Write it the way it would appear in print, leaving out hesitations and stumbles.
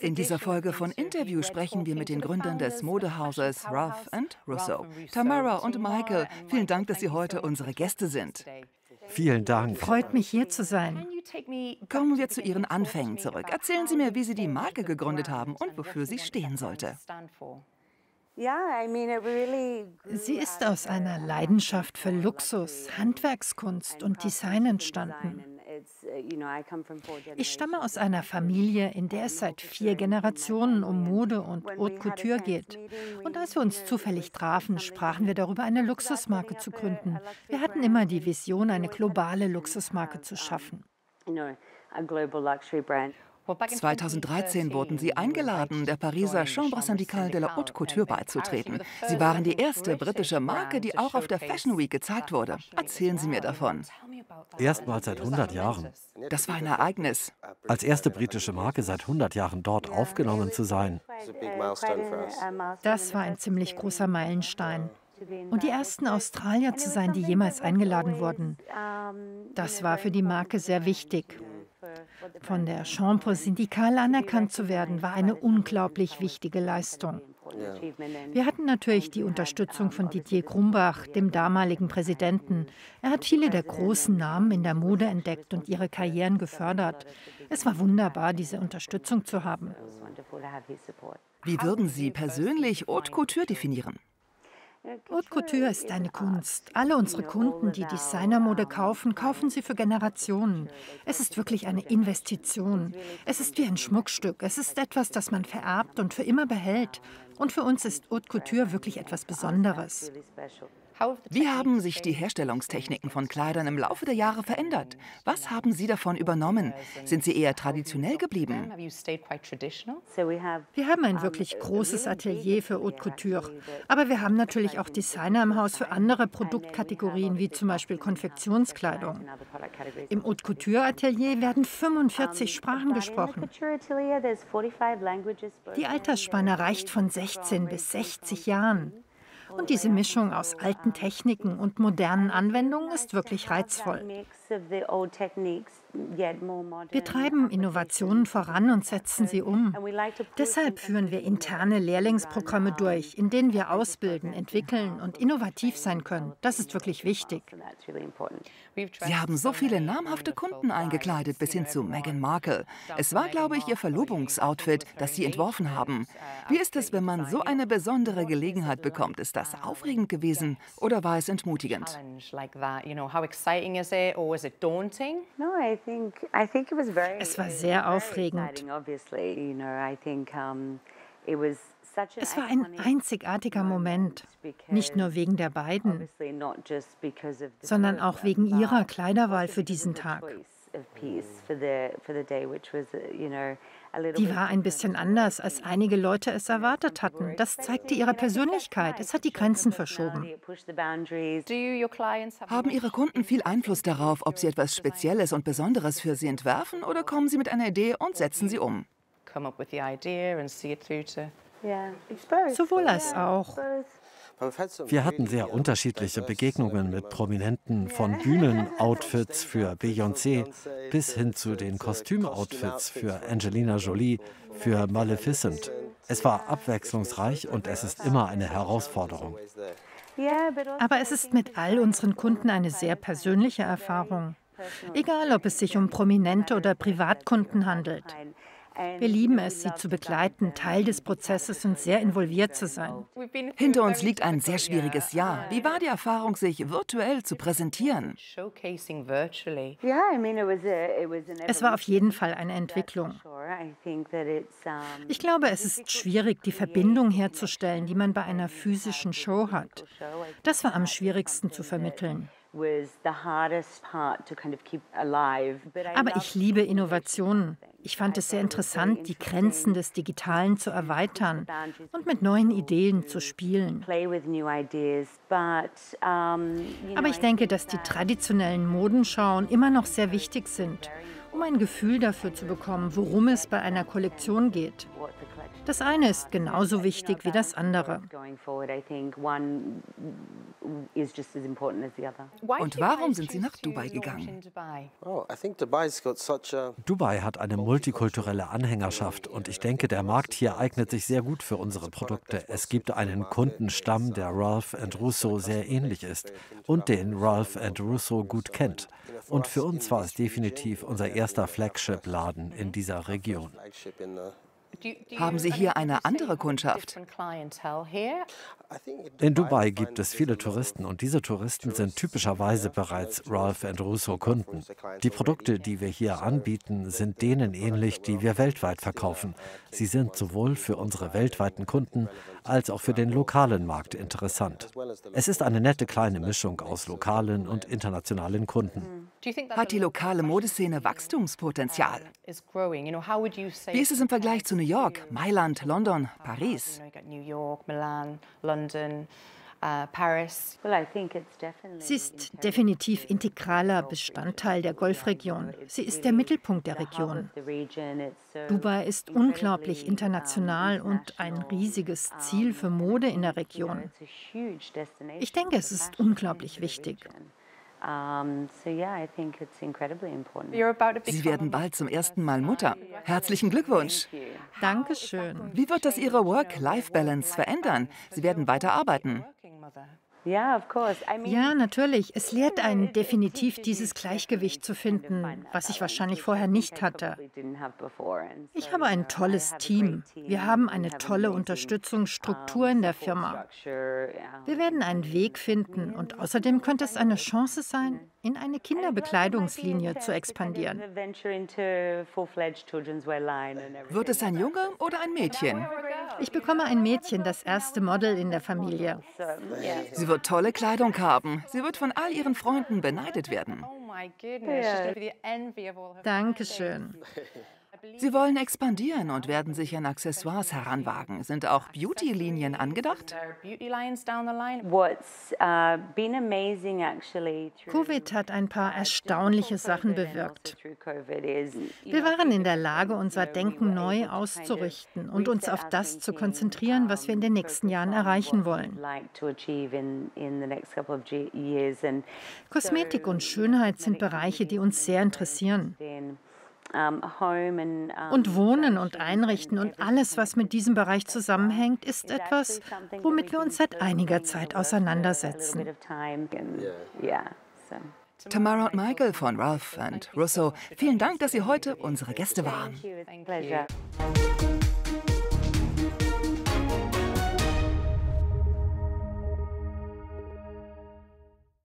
In dieser Folge von Interview sprechen wir mit den Gründern des Modehauses Ralph & Russo. Tamara und Michael, vielen Dank, dass Sie heute unsere Gäste sind. Vielen Dank. Freut mich, hier zu sein. Kommen wir zu Ihren Anfängen zurück. Erzählen Sie mir, wie Sie die Marke gegründet haben und wofür sie stehen sollte. Sie ist aus einer Leidenschaft für Luxus, Handwerkskunst und Design entstanden. Ich stamme aus einer Familie, in der es seit 4 Generationen um Mode und Haute Couture geht. Und als wir uns zufällig trafen, sprachen wir darüber, eine Luxusmarke zu gründen. Wir hatten immer die Vision, eine globale Luxusmarke zu schaffen. 2013 wurden Sie eingeladen, der Pariser Chambre Syndicale de la Haute Couture beizutreten. Sie waren die erste britische Marke, die auch auf der Fashion Week gezeigt wurde. Erzählen Sie mir davon. Erstmals seit 100 Jahren. Das war ein Ereignis. Als erste britische Marke seit 100 Jahren dort aufgenommen zu sein. Das war ein ziemlich großer Meilenstein. Und die ersten Australier zu sein, die jemals eingeladen wurden. Das war für die Marke sehr wichtig. Von der Chambre Syndicale anerkannt zu werden, war eine unglaublich wichtige Leistung. Wir hatten natürlich die Unterstützung von Didier Grumbach, dem damaligen Präsidenten. Er hat viele der großen Namen in der Mode entdeckt und ihre Karrieren gefördert. Es war wunderbar, diese Unterstützung zu haben. Wie würden Sie persönlich Haute Couture definieren? Haute Couture ist eine Kunst. Alle unsere Kunden, die Designermode kaufen, kaufen sie für Generationen. Es ist wirklich eine Investition. Es ist wie ein Schmuckstück. Es ist etwas, das man vererbt und für immer behält. Und für uns ist Haute Couture wirklich etwas Besonderes. Wie haben sich die Herstellungstechniken von Kleidern im Laufe der Jahre verändert? Was haben Sie davon übernommen? Sind Sie eher traditionell geblieben? Wir haben ein wirklich großes Atelier für Haute Couture. Aber wir haben natürlich auch Designer im Haus für andere Produktkategorien, wie zum Beispiel Konfektionskleidung. Im Haute Couture Atelier werden 45 Sprachen gesprochen. Die Altersspanne reicht von 16 bis 60 Jahren. Und diese Mischung aus alten Techniken und modernen Anwendungen ist wirklich reizvoll. Wir treiben Innovationen voran und setzen sie um. Deshalb führen wir interne Lehrlingsprogramme durch, in denen wir ausbilden, entwickeln und innovativ sein können. Das ist wirklich wichtig. Sie haben so viele namhafte Kunden eingekleidet, bis hin zu Meghan Markle. Es war, glaube ich, Ihr Verlobungsoutfit, das Sie entworfen haben. Wie ist es, wenn man so eine besondere Gelegenheit bekommt? Ist das aufregend gewesen oder war es entmutigend? Es war sehr aufregend. Es war ein einzigartiger Moment, nicht nur wegen der beiden, sondern auch wegen ihrer Kleiderwahl für diesen Tag. Die war ein bisschen anders, als einige Leute es erwartet hatten. Das zeigte ihre Persönlichkeit. Es hat die Grenzen verschoben. Haben Ihre Kunden viel Einfluss darauf, ob Sie etwas Spezielles und Besonderes für Sie entwerfen, oder kommen Sie mit einer Idee und setzen sie um? Sowohl als auch. Wir hatten sehr unterschiedliche Begegnungen mit Prominenten, von Bühnenoutfits für Beyoncé bis hin zu den Kostümoutfits für Angelina Jolie, für Maleficent. Es war abwechslungsreich und es ist immer eine Herausforderung. Aber es ist mit all unseren Kunden eine sehr persönliche Erfahrung, egal ob es sich um Prominente oder Privatkunden handelt. Wir lieben es, sie zu begleiten, Teil des Prozesses und sehr involviert zu sein. Hinter uns liegt ein sehr schwieriges Jahr. Wie war die Erfahrung, sich virtuell zu präsentieren? Es war auf jeden Fall eine Entwicklung. Ich glaube, es ist schwierig, die Verbindung herzustellen, die man bei einer physischen Show hat. Das war am schwierigsten zu vermitteln. Aber ich liebe Innovationen. Ich fand es sehr interessant, die Grenzen des Digitalen zu erweitern und mit neuen Ideen zu spielen. Aber ich denke, dass die traditionellen Modenschauen immer noch sehr wichtig sind um ein Gefühl dafür zu bekommen, worum es bei einer Kollektion geht. Das eine ist genauso wichtig wie das andere. Und warum sind Sie nach Dubai gegangen? Dubai hat eine multikulturelle Anhängerschaft und ich denke, der Markt hier eignet sich sehr gut für unsere Produkte. Es gibt einen Kundenstamm, der Ralph & Russo sehr ähnlich ist und den Ralph & Russo gut kennt. Und für uns war es definitiv unser erster Flagship-Laden in dieser Region. Haben Sie hier eine andere Kundschaft? In Dubai gibt es viele Touristen und diese Touristen sind typischerweise bereits Ralph & Russo Kunden. Die Produkte, die wir hier anbieten, sind denen ähnlich, die wir weltweit verkaufen. Sie sind sowohl für unsere weltweiten Kunden als auch für den lokalen Markt interessant. Es ist eine nette kleine Mischung aus lokalen und internationalen Kunden. Hat die lokale Modeszene Wachstumspotenzial? Wie ist es im Vergleich zu New York, Mailand, London, Paris? Sie ist definitiv integraler Bestandteil der Golfregion. Sie ist der Mittelpunkt der Region. Dubai ist unglaublich international und ein riesiges Ziel für Mode in der Region. Ich denke, es ist unglaublich wichtig. Sie werden bald zum ersten Mal Mutter. Herzlichen Glückwunsch. Dankeschön. Wie wird das Ihre Work-Life-Balance verändern? Sie werden weiter arbeiten. Ja, natürlich. Es lehrt einen definitiv, dieses Gleichgewicht zu finden, was ich wahrscheinlich vorher nicht hatte. Ich habe ein tolles Team. Wir haben eine tolle Unterstützungsstruktur in der Firma. Wir werden einen Weg finden und außerdem könnte es eine Chance sein, in eine Kinderbekleidungslinie zu expandieren. Wird es ein Junge oder ein Mädchen? Ich bekomme ein Mädchen, das erste Model in der Familie. Sie wird tolle Kleidung haben. Sie wird von all ihren Freunden beneidet werden. Dankeschön. Sie wollen expandieren und werden sich an Accessoires heranwagen. Sind auch Beauty-Linien angedacht? Covid hat ein paar erstaunliche Sachen bewirkt. Wir waren in der Lage, unser Denken neu auszurichten und uns auf das zu konzentrieren, was wir in den nächsten Jahren erreichen wollen. Kosmetik und Schönheit sind Bereiche, die uns sehr interessieren. Und Wohnen und Einrichten und alles, was mit diesem Bereich zusammenhängt, ist etwas, womit wir uns seit einiger Zeit auseinandersetzen. Tamara und Michael von Ralph & Russo, vielen Dank, dass Sie heute unsere Gäste waren.